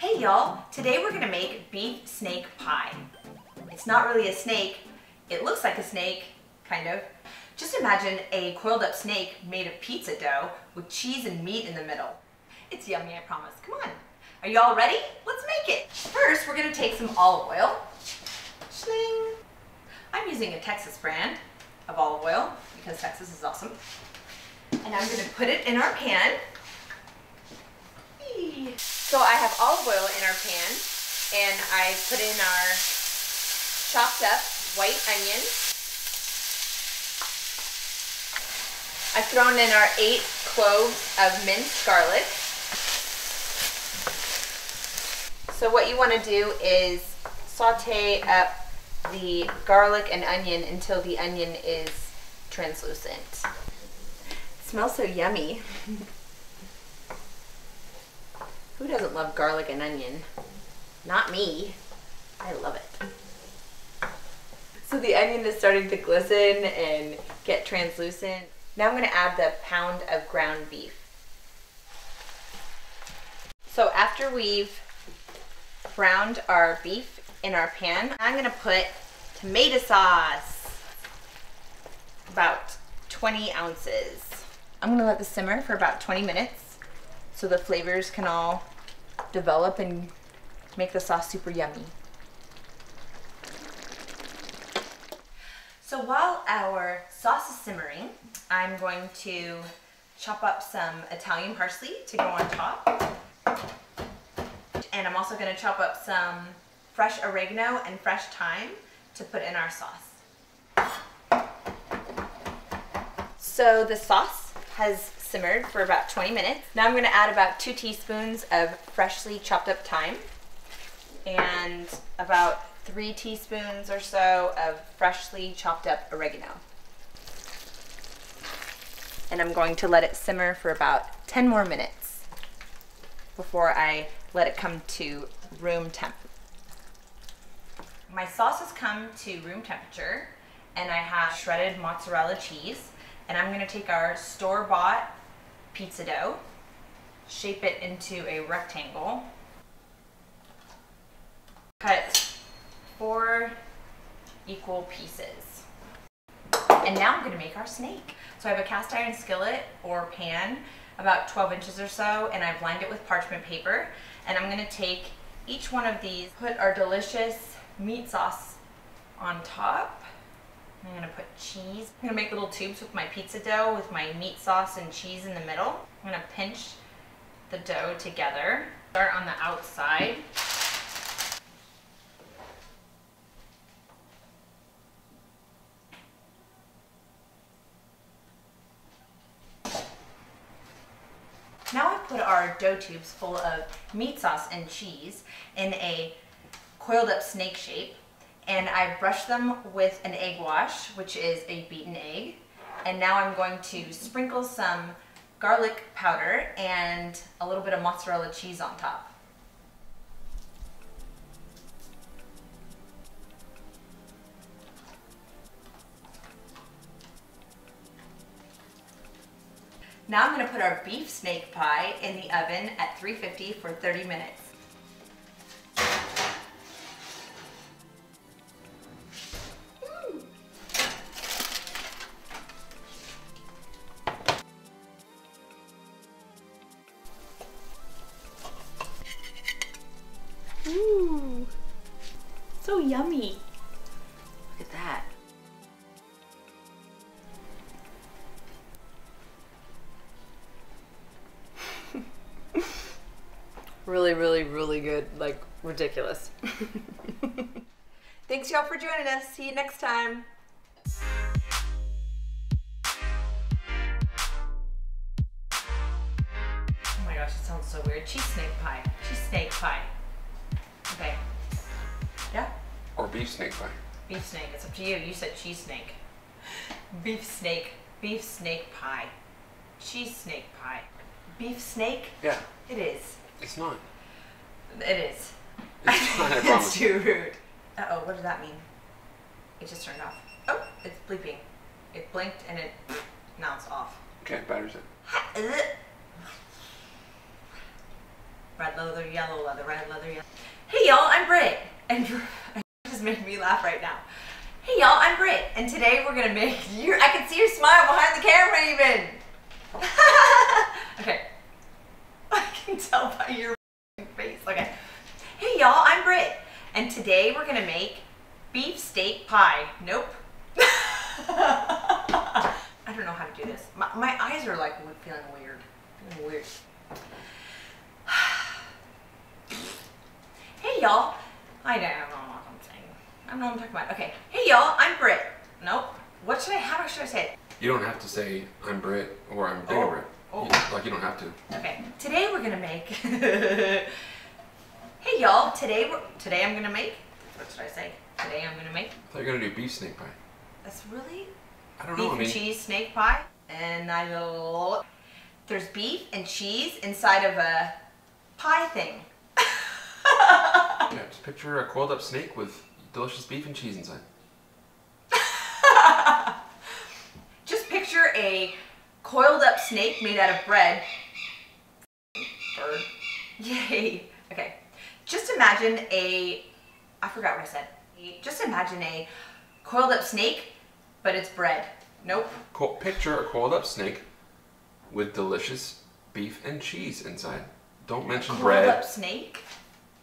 Hey y'all, today we're gonna make beef snake pie. It's not really a snake, it looks like a snake, kind of. Just imagine a coiled up snake made of pizza dough with cheese and meat in the middle. It's yummy, I promise, come on. Are y'all ready? Let's make it. First, we're gonna take some olive oil. Schling. I'm using a Texas brand of olive oil because Texas is awesome. And I'm gonna put it in our pan. So I have olive oil in our pan, and I put in our chopped up white onions. I've thrown in our 8 cloves of minced garlic. So what you want to do is saute up the garlic and onion until the onion is translucent. It smells so yummy. Who doesn't love garlic and onion? Not me. I love it. So the onion is starting to glisten and get translucent. Now I'm gonna add the pound of ground beef. So after we've browned our beef in our pan, I'm gonna put tomato sauce, about 20 ounces. I'm gonna let this simmer for about 20 minutes. So the flavors can all develop and make the sauce super yummy. So while our sauce is simmering, I'm going to chop up some Italian parsley to go on top. And I'm also gonna chop up some fresh oregano and fresh thyme to put in our sauce. So the sauce has simmered for about 20 minutes. Now I'm gonna add about 2 teaspoons of freshly chopped up thyme and about 3 teaspoons or so of freshly chopped up oregano. And I'm going to let it simmer for about 10 more minutes before I let it come to room temp. My sauce has come to room temperature and I have shredded mozzarella cheese, and I'm gonna take our store-bought pizza dough, shape it into a rectangle, cut 4 equal pieces. And now I'm gonna make our snake. So I have a cast iron skillet or pan, about 12 inches or so, and I've lined it with parchment paper. And I'm gonna take each one of these, put our delicious meat sauce on top. I'm gonna put cheese. I'm gonna make little tubes with my pizza dough with my meat sauce and cheese in the middle. I'm gonna pinch the dough together. Start on the outside. Now I've put our dough tubes full of meat sauce and cheese in a coiled up snake shape. And I've brushed them with an egg wash, which is a beaten egg. And now I'm going to sprinkle some garlic powder and a little bit of mozzarella cheese on top. Now I'm gonna put our beef snake pie in the oven at 350 for 30 minutes. Ooh, so yummy. Look at that. Really, really, really good, like ridiculous. Thanks y'all for joining us. See you next time. Oh my gosh, it sounds so weird. Cheese snake pie. Cheese snake pie. Okay. Yeah? Or beef snake pie. Beef snake, it's up to you. You said cheese snake. Beef snake. Beef snake pie. Cheese snake pie. Beef snake? Yeah. It is. It's not. It is. It's not, I promise. It's too rude. Uh-oh, what did that mean? It just turned off. Oh, it's bleeping. It blinked and it, now it's off. Okay, battery's in. Red leather, yellow leather, red leather, yellow. Hey y'all, I'm Britt. And just made me laugh right now. Hey y'all, I'm Britt. And today we're gonna make your, I can see your smile behind the camera even. Okay. I can tell by your face. Okay. Hey y'all, I'm Britt. And today we're gonna make beef steak pie. Nope. I don't know how to do this. My eyes are like feeling weird. Feeling weird. Hey y'all. I don't know what I'm saying. I don't know what I'm talking about. Okay. Hey y'all, I'm Britt. Nope. What should I, how should I say it? You don't have to say I'm Britt or I'm Diggin Britt. Oh. You don't have to. Okay. Today we're gonna make Hey y'all, today I'm gonna make, what should I say? Today I'm gonna make, I thought you were gonna do beef snake pie. That's really, I don't know, I mean, beef and cheese snake pie. And there's beef and cheese inside of a pie thing. Yeah, just picture a coiled up snake with delicious beef and cheese inside. Just picture a coiled up snake made out of bread. Bird. Yay. Okay. Just imagine a, I forgot what I said. Just imagine a coiled up snake, but it's bread. Nope. Picture a coiled up snake with delicious beef and cheese inside. Don't mention bread. Coiled up snake?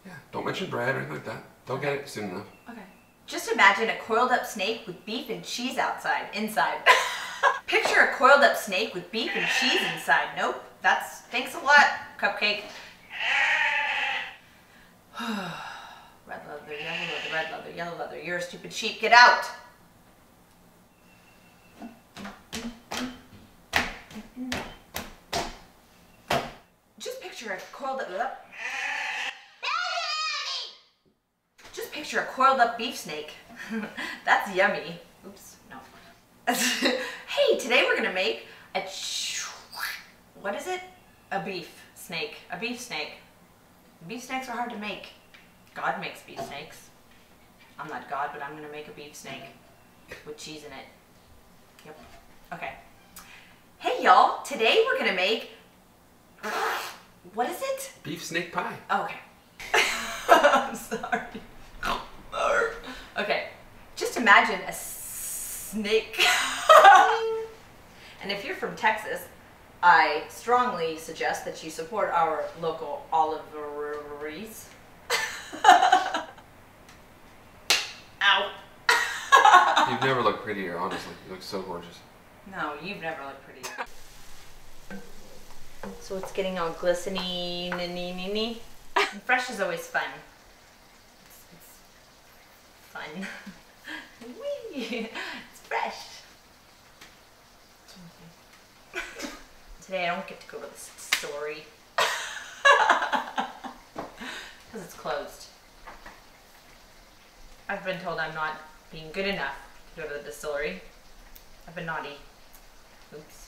Yeah, don't mention bread or anything like that. Don't get it soon enough. Okay. Just imagine a coiled up snake with beef and cheese outside, inside. Picture a coiled up snake with beef and cheese inside. Nope. That's, thanks a lot, Cupcake. Red leather, yellow leather, red leather, yellow leather. You're a stupid sheep. Get out. Just picture a coiled up. Just picture a coiled up beef snake. That's yummy. Oops. No. Hey, today we're gonna make a what is it? A beef snake. A beef snake. Beef snakes are hard to make. God makes beef snakes. I'm not God, but I'm gonna make a beef snake with cheese in it. Yep. Okay. Hey y'all, today we're gonna make, what is it? Beef snake pie. Oh, okay. I'm sorry. Okay. Just imagine a snake. And if you're from Texas, I strongly suggest that you support our local oliveries. Ow. You've never looked prettier, honestly. You look so gorgeous. No, you've never looked prettier. So it's getting all glistening. Fresh is always fun. It's fun. Whee! It's fresh. Today I don't get to go to the story. Because it's closed. I've been told I'm not being good enough to go to the distillery. I've been naughty. Oops.